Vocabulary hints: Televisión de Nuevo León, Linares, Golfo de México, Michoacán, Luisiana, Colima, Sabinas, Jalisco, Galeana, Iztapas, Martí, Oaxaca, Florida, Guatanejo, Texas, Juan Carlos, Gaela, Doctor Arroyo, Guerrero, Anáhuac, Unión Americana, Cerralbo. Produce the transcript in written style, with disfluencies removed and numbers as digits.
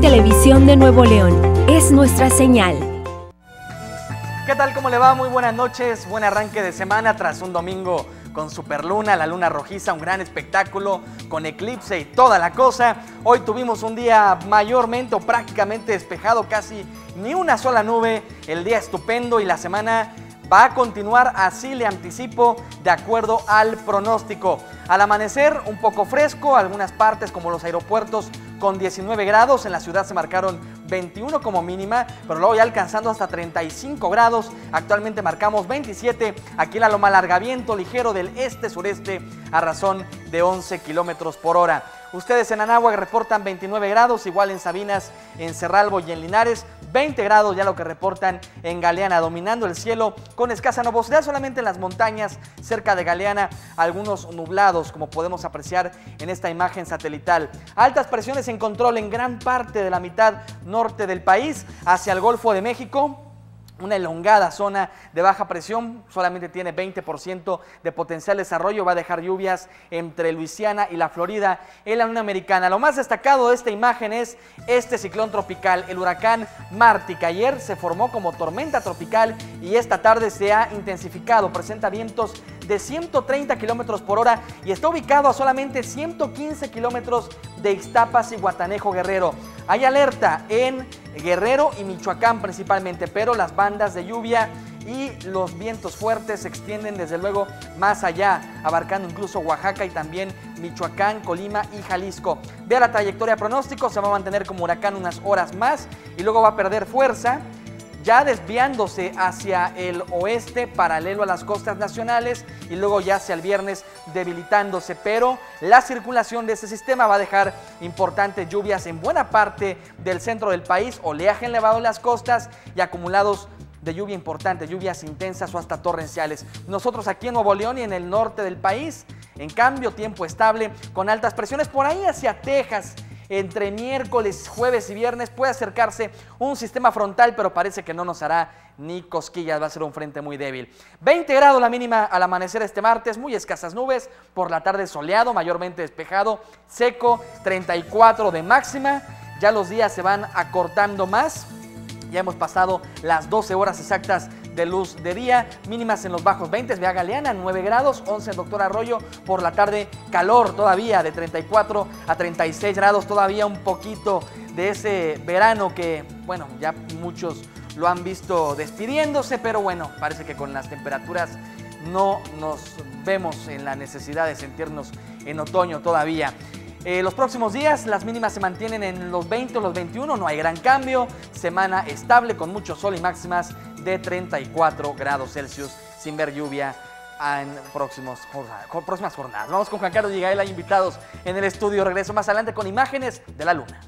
Televisión de Nuevo León es nuestra señal. ¿Qué tal? ¿Cómo le va? Muy buenas noches, buen arranque de semana tras un domingo con superluna, la luna rojiza, un gran espectáculo con eclipse y toda la cosa. Hoy tuvimos un día mayormente o prácticamente despejado, casi ni una sola nube, el día estupendo y la semana va a continuar así, le anticipo, de acuerdo al pronóstico. Al amanecer, un poco fresco, algunas partes como los aeropuertos con 19 grados, en la ciudad se marcaron 21 como mínima, pero luego ya alcanzando hasta 35 grados, actualmente marcamos 27, aquí la Loma Larga, viento ligero del este-sureste a razón de 11 kilómetros por hora. Ustedes en Anáhuac reportan 29 grados, igual en Sabinas, en Cerralbo y en Linares, 20 grados ya lo que reportan en Galeana, dominando el cielo con escasa nubosidad, solamente en las montañas cerca de Galeana, algunos nublados, como podemos apreciar en esta imagen satelital. Altas presiones en control en gran parte de la mitad norte del país, hacia el Golfo de México. Una elongada zona de baja presión, solamente tiene 20% de potencial desarrollo, va a dejar lluvias entre Luisiana y la Florida en la Unión Americana. Lo más destacado de esta imagen es este ciclón tropical, el huracán Martí, que ayer se formó como tormenta tropical y esta tarde se ha intensificado, presenta vientos de 130 kilómetros por hora y está ubicado a solamente 115 kilómetros de Iztapas y Guatanejo, Guerrero. Hay alerta en Guerrero y Michoacán principalmente, pero las bandas de lluvia y los vientos fuertes se extienden desde luego más allá, abarcando incluso Oaxaca y también Michoacán, Colima y Jalisco. Vea la trayectoria pronóstico, se va a mantener como huracán unas horas más y luego va a perder fuerza, ya desviándose hacia el oeste, paralelo a las costas nacionales y luego ya hacia el viernes debilitándose, pero la circulación de este sistema va a dejar importantes lluvias en buena parte del centro del país, oleaje elevado en las costas y acumulados de lluvia importante, lluvias intensas o hasta torrenciales. Nosotros aquí en Nuevo León y en el norte del país, en cambio, tiempo estable con altas presiones por ahí hacia Texas. Entre miércoles, jueves y viernes puede acercarse un sistema frontal, pero parece que no nos hará ni cosquillas, va a ser un frente muy débil. 20 grados la mínima al amanecer este martes, muy escasas nubes, por la tarde soleado, mayormente despejado, seco, 34 de máxima, ya los días se van acortando más, ya hemos pasado las 12 horas exactas de luz de día, mínimas en los bajos 20, vea Galeana, 9 grados, 11 en Doctor Arroyo, por la tarde calor todavía de 34 a 36 grados, todavía un poquito de ese verano que, bueno, ya muchos lo han visto despidiéndose, pero bueno, parece que con las temperaturas no nos vemos en la necesidad de sentirnos en otoño todavía. Los próximos días las mínimas se mantienen en los 20 o los 21, no hay gran cambio, semana estable con mucho sol y máximas de 34 grados Celsius sin ver lluvia en próximas jornadas. Vamos con Juan Carlos y Gaela, invitados en el estudio, regreso más adelante con imágenes de la luna.